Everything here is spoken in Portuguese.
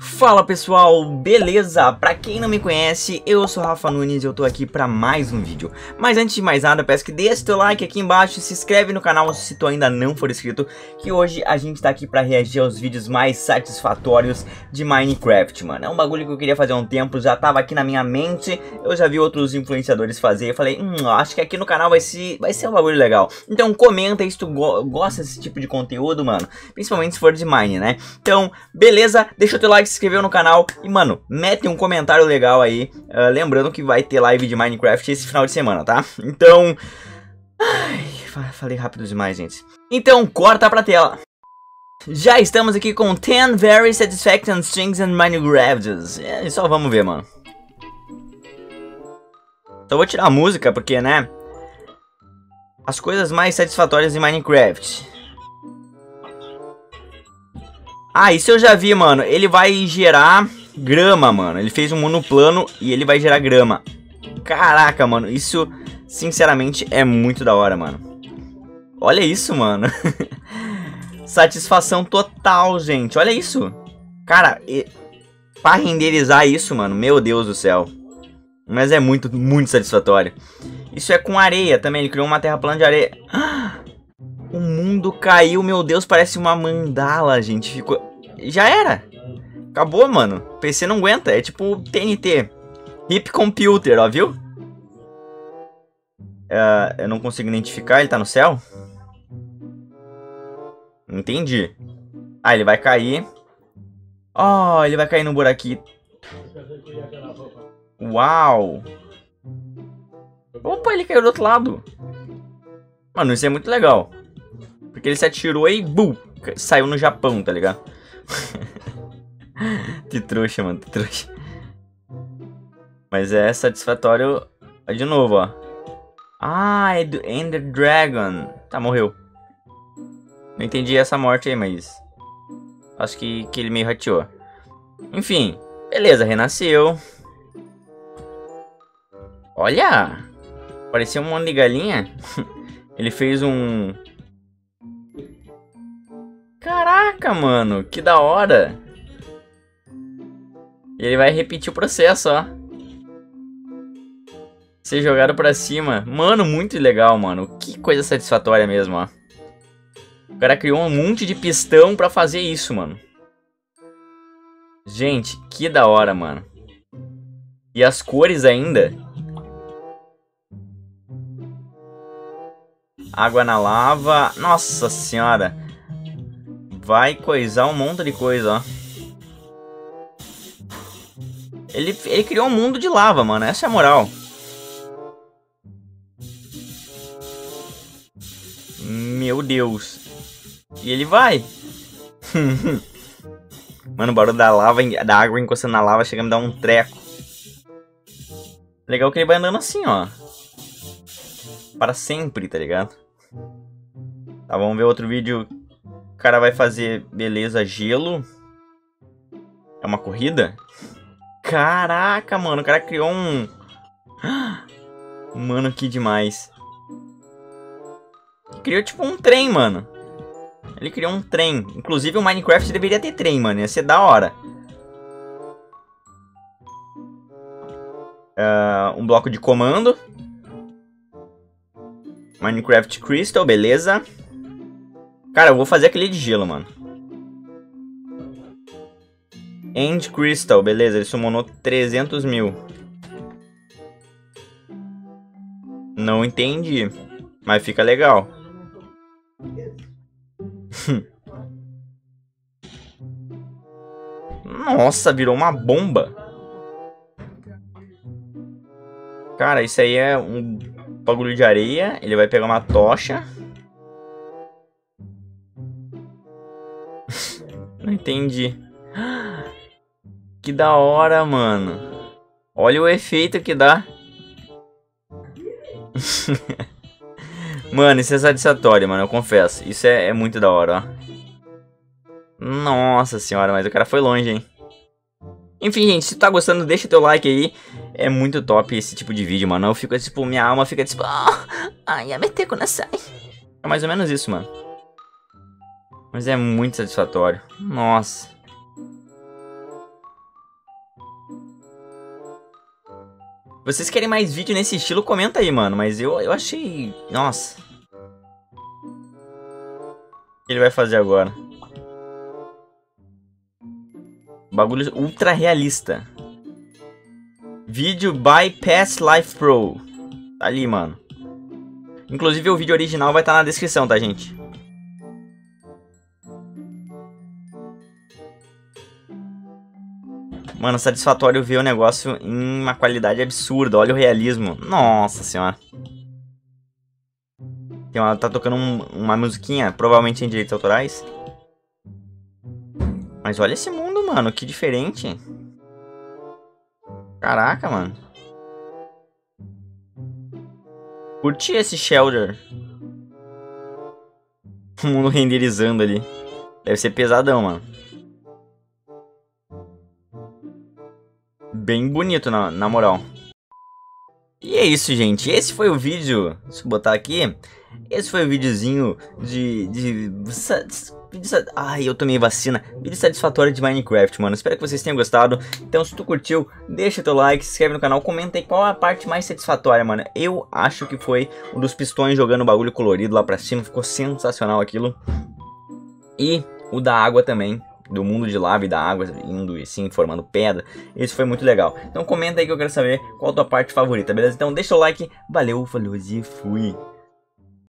Fala pessoal, beleza? Pra quem não me conhece, eu sou o Rafa Nunes e eu tô aqui pra mais um vídeo. Mas antes de mais nada, peço que deixe teu like aqui embaixo, se inscreve no canal se tu ainda não for inscrito, que hoje a gente tá aqui pra reagir aos vídeos mais satisfatórios de Minecraft, mano. É um bagulho que eu queria fazer há um tempo, já tava aqui na minha mente, eu já vi outros influenciadores fazer, eu falei, acho que aqui no canal vai ser um bagulho legal. Então comenta aí se tu gosta desse tipo de conteúdo, mano, principalmente se for de Mine, né? Então, beleza? Deixa o teu like, se inscreveu no canal e, mano, mete um comentário legal aí, lembrando que vai ter live de Minecraft esse final de semana, tá? Então, ai, falei rápido demais, gente. Então, corta pra tela. Já estamos aqui com 10 Very Satisfactory Strings and Minecrafts. É, só vamos ver, mano. Então vou tirar a música, porque, né, as coisas mais satisfatórias em Minecraft. Ah, isso eu já vi, mano. Ele vai gerar grama, mano. Ele fez um mundo plano e ele vai gerar grama. Caraca, mano. Isso, sinceramente, é muito da hora, mano. Olha isso, mano. Satisfação total, gente. Olha isso. Cara, pra renderizar isso, mano. Meu Deus do céu. Mas é muito, muito satisfatório. Isso é com areia também. Ele criou uma terraplana de areia. Ah! O mundo caiu, meu Deus, parece uma mandala, gente. Ficou. Já era. Acabou, mano. PC não aguenta. É tipo TNT. Hip Computer, ó, viu? Eu não consigo identificar. Ele tá no céu? Entendi. Ah, ele vai cair. Oh, ele vai cair no buraquinho. Uau. Opa, ele caiu do outro lado. Mano, isso é muito legal. Porque ele se atirou e bum, saiu no Japão, tá ligado? Que trouxa, mano, que trouxa. Mas é satisfatório. De novo, ó. Ah, é do Ender Dragon. Tá, morreu. Não entendi essa morte aí, mas acho que ele meio rateou. Enfim, beleza, renasceu. Olha! Parecia um monte de galinha. Ele fez um... Caraca, mano, que da hora. E ele vai repetir o processo, ó. Ser jogado pra cima. Mano, muito legal, mano. Que coisa satisfatória mesmo, ó. O cara criou um monte de pistão pra fazer isso, mano. Gente, que da hora, mano. E as cores ainda. Água na lava. Nossa senhora. Vai coisar um monte de coisa, ó. Ele criou um mundo de lava, mano. Essa é a moral. Meu Deus. E ele vai. Mano, o barulho da lava, da água encostando na lava chega a me dar um treco. Legal que ele vai andando assim, ó. Para sempre, tá ligado? Tá, vamos ver outro vídeo. O cara vai fazer, beleza, gelo. É uma corrida? Caraca, mano, o cara criou um... Mano, que demais. Criou tipo um trem, mano. Ele criou um trem. Inclusive o Minecraft deveria ter trem, mano. Ia ser da hora. Um bloco de comando. Minecraft Crystal, beleza. Cara, eu vou fazer aquele de gelo, mano. End Crystal, beleza. Ele summonou 300 mil. Não entendi. Mas fica legal. Nossa, virou uma bomba. Cara, isso aí é um bagulho de areia. Ele vai pegar uma tocha. Não entendi. Que da hora, mano. Olha o efeito que dá. Mano, isso é satisfatório, mano. Eu confesso. Isso é muito da hora, ó. Nossa senhora, mas o cara foi longe, hein. Enfim, gente, se tu tá gostando, deixa teu like aí. É muito top esse tipo de vídeo, mano. Eu fico, tipo, minha alma fica, tipo... Ai, a meter quando sai. É mais ou menos isso, mano. Mas é muito satisfatório. Nossa. Vocês querem mais vídeo nesse estilo? Comenta aí, mano. Mas eu achei... Nossa. O que ele vai fazer agora? Bagulho ultra realista. Vídeo Bypass Life Pro. Tá ali, mano. Inclusive o vídeo original vai estar na descrição, tá, gente? Mano, satisfatório ver o negócio em uma qualidade absurda. Olha o realismo. Nossa senhora. Tem uma, tá tocando uma musiquinha, provavelmente em direitos autorais. Mas olha esse mundo, mano. Que diferente. Caraca, mano. Curti esse shelter. O mundo renderizando ali. Deve ser pesadão, mano. Bem bonito, na moral. E é isso, gente. Esse foi o vídeo. Deixa eu botar aqui. Esse foi o videozinho Ai, eu tomei vacina. Vídeo satisfatório de Minecraft, mano. Espero que vocês tenham gostado. Então, se tu curtiu, deixa teu like, se inscreve no canal, comenta aí qual é a parte mais satisfatória, mano. Eu acho que foi um dos pistões jogando o bagulho colorido lá pra cima. Ficou sensacional aquilo. E o da água também. Do mundo de lava e da água indo e sim formando pedra. Isso foi muito legal. Então comenta aí que eu quero saber qual a tua parte favorita, beleza? Então deixa o like. Valeu, falou e fui.